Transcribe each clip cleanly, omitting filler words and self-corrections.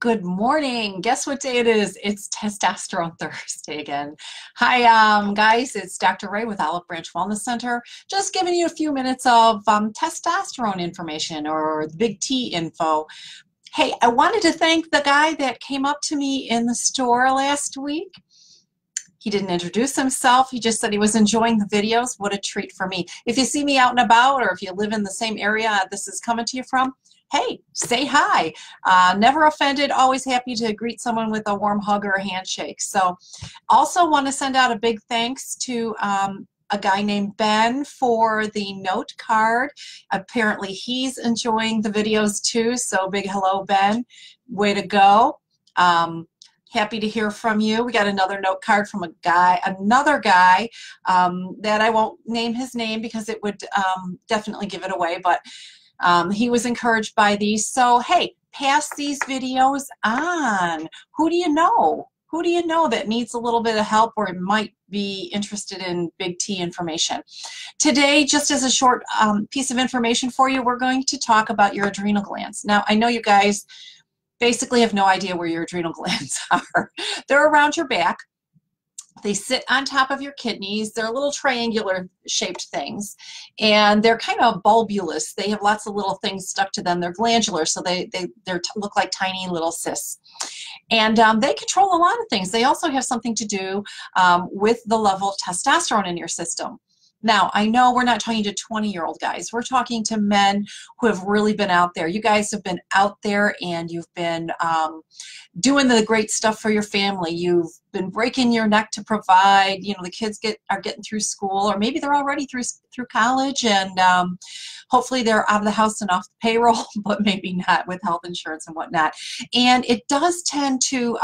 Good morning. Guess what day it is? It's Testosterone Thursday again. Hi, guys. It's Dr. Ray with Olive Branch Wellness Center. Just giving you a few minutes of testosterone information or the big T info. Hey, I wanted to thank the guy that came up to me in the store last week. He didn't introduce himself. He just said he was enjoying the videos. What a treat for me. If you see me out and about or if you live in the same area this is coming to you from, hey, say hi. Never offended, always happy to greet someone with a warm hug or a handshake. So also want to send out a big thanks to a guy named Ben for the note card. Apparently he's enjoying the videos too, so big hello, Ben. Way to go. Happy to hear from you. We got another note card from another guy that I won't name his name because it would definitely give it away, but he was encouraged by these. So, hey, pass these videos on. Who do you know? Who do you know that needs a little bit of help or might be interested in big T information? Today, just as a short piece of information for you, we're going to talk about your adrenal glands. Now, I know you guys basically have no idea where your adrenal glands are. They're around your back. They sit on top of your kidneys. They're little triangular shaped things, and they're kind of bulbulous. They have lots of little things stuck to them. They're glandular, so they look like tiny little cysts. And they control a lot of things. They also have something to do with the level of testosterone in your system. Now, I know we're not talking to 20-year-old guys. We're talking to men who have really been out there. You guys have been out there, and you've been doing the great stuff for your family. You've been breaking your neck to provide. You know, the kids are getting through school, or maybe they're already through college, and hopefully they're out of the house and off the payroll, but maybe not with health insurance and whatnot. And it does tend to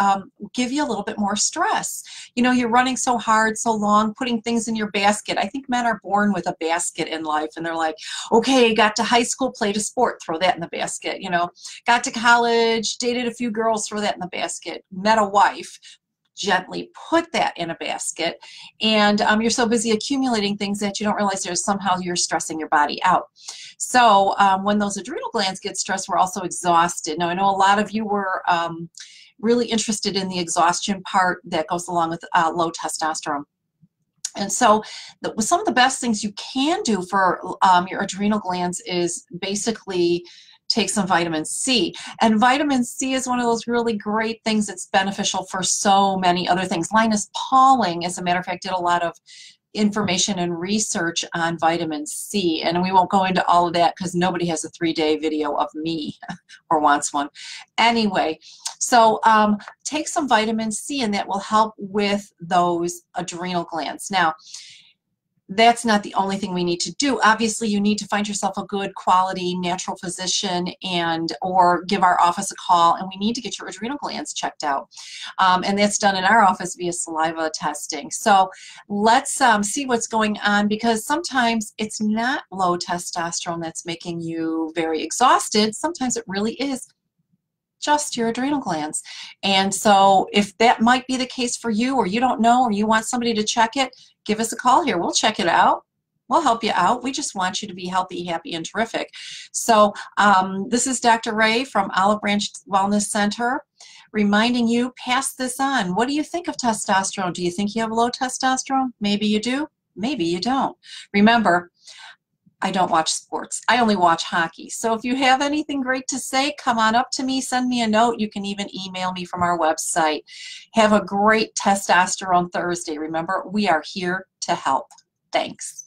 give you a little bit more stress. You know, you're running so hard, so long, putting things in your basket. I think men are born with a basket in life, and they're like, okay, got to high school, played a sport, throw that in the basket. You know, got to college, dated a few girls, throw that in the basket, met a wife, gently put that in a basket. And you're so busy accumulating things that you don't realize there's somehow you're stressing your body out. So when those adrenal glands get stressed, we're also exhausted. Now, I know a lot of you were really interested in the exhaustion part that goes along with low testosterone. And so some of the best things you can do for your adrenal glands is basically take some vitamin C. And vitamin C is one of those really great things that's beneficial for so many other things. Linus Pauling, as a matter of fact, did a lot of information and research on vitamin C, and we won't go into all of that because nobody has a 3-day video of me or wants one. Anyway, so take some vitamin C, and that will help with those adrenal glands. Now, that's not the only thing we need to do. Obviously, you need to find yourself a good quality natural physician or give our office a call, and we need to get your adrenal glands checked out. And that's done in our office via saliva testing. So let's see what's going on, because sometimes it's not low testosterone that's making you very exhausted. Sometimes it really is just your adrenal glands. And so if that might be the case for you, or you don't know, or you want somebody to check it, give us a call here. We'll check it out. We'll help you out. We just want you to be healthy, happy, and terrific. So this is Dr. Ray from Olive Branch Wellness Center reminding you, pass this on. What do you think of testosterone? Do you think you have low testosterone? Maybe you do. Maybe you don't. Remember, I don't watch sports. I only watch hockey. So if you have anything great to say, come on up to me. Send me a note. You can even email me from our website. Have a great Testosterone Thursday. Remember, we are here to help. Thanks.